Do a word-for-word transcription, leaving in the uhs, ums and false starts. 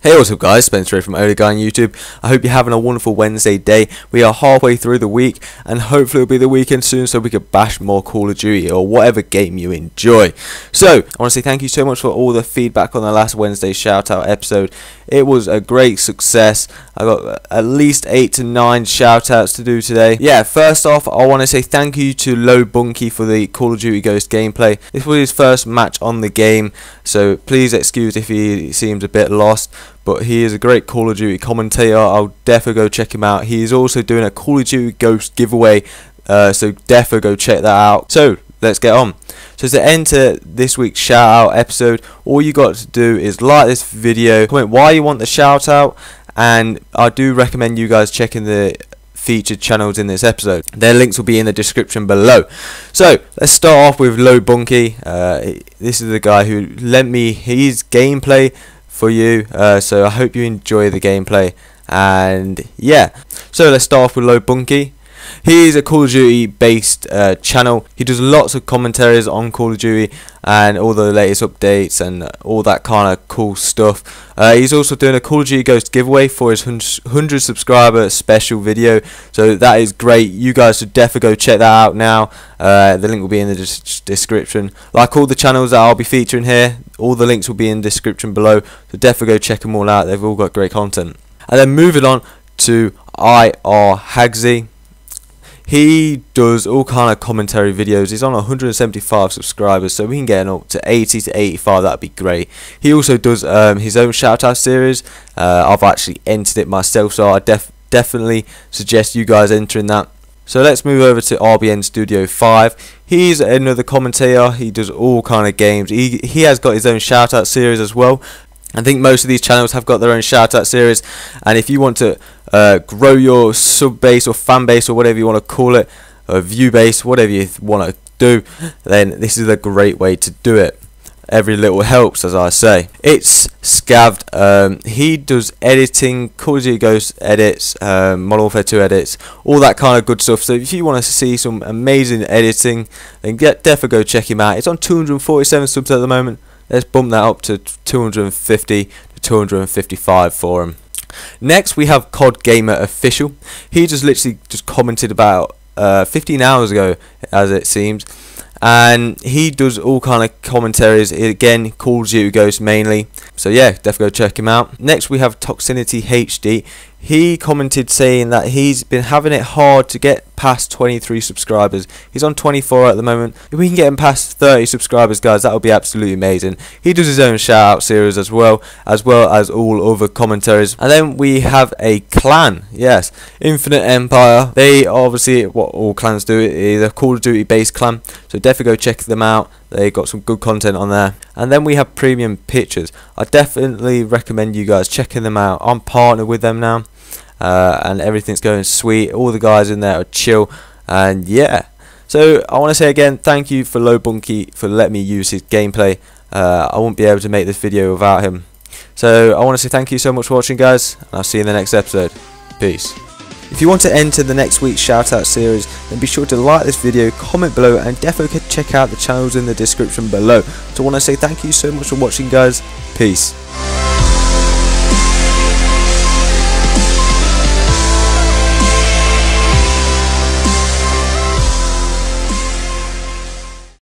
Hey, what's up guys, Spencer Ray from OnlyAGuy on YouTube. I hope you're having a wonderful Wednesday day. We are halfway through the week and hopefully it'll be the weekend soon so we can bash more Call of Duty or whatever game you enjoy. So, I want to say thank you so much for all the feedback on the last Wednesday shoutout episode. It was a great success. I got at least eight to nine shoutouts to do today. Yeah, first off, I want to say thank you to LowBunkey for the Call of Duty Ghosts gameplay. This was his first match on the game, so please excuse if he seems a bit lost. But he is a great Call of Duty commentator. I'll definitely go check him out. He is also doing a Call of Duty Ghost giveaway, uh, so definitely go check that out. So let's get on. So to enter this week's shout out episode, all you got to do is like this video, comment why you want the shout out, and I do recommend you guys checking the featured channels in this episode. Their links will be in the description below. So let's start off with LowBunkey. Uh, this is the guy who lent me his gameplay for you, uh, so I hope you enjoy the gameplay. And yeah, so let's start off with LowBunkey. He is a Call of Duty based uh, channel. He does lots of commentaries on Call of Duty and all the latest updates and all that kind of cool stuff. Uh, he's also doing a Call of Duty Ghost giveaway for his one hundred subscriber special video, so that is great. You guys should definitely go check that out now. Uh, the link will be in the des description. Like all the channels that I'll be featuring here, all the links will be in the description below, so definitely go check them all out. They've all got great content. And then moving on to IRHagzy. He does all kind of commentary videos. He's on one hundred seventy-five subscribers, so we can get him up to eighty to eighty-five. That'd be great. He also does um, his own shoutout series. Uh, I've actually entered it myself, so I def definitely suggest you guys entering that. So let's move over to R B N Studio five. He's another commentator. He does all kind of games. He he has got his own shoutout series as well. I think most of these channels have got their own shoutout series, and if you want to uh, grow your sub base or fan base or whatever you want to call it, or view base, whatever you want to do, then this is a great way to do it. Every little helps, as I say. ItsScaved, um, he does editing, Call of Duty Ghost edits, um, Modern Warfare two edits, all that kind of good stuff. So if you want to see some amazing editing, then get, definitely go check him out. It's on two hundred forty-seven subs at the moment. Let's bump that up to two hundred fifty to two hundred fifty-five for him. Next we have CODgamerOFFICIAL. He just literally just commented about uh, fifteen hours ago, as it seems, and he does all kind of commentaries. Again, Call of Duty Ghosts mainly. So yeah, definitely go check him out. Next we have ToxinityHD. He commented saying that he's been having it hard to get past twenty-three subscribers. He's on twenty-four at the moment. If we can get him past thirty subscribers, guys, that would be absolutely amazing. He does his own shout-out series as well, as well as all other commentaries. And then we have a clan. Yes, Infinite Empire. They are obviously what all clans do. Is a Call of Duty based clan, so definitely go check them out. They got some good content on there. And then we have Premium Pictures. I definitely recommend you guys checking them out. I'm partnered with them now, uh, and everything's going sweet. All the guys in there are chill, and yeah. So I want to say again, thank you for LowBunkey for letting me use his gameplay. Uh, I wouldn't be able to make this video without him. So I want to say thank you so much for watching, guys, and I'll see you in the next episode. Peace. If you want to enter the next week's shoutout series, then be sure to like this video, comment below, and definitely check out the channels in the description below. So I want to say thank you so much for watching, guys. Peace.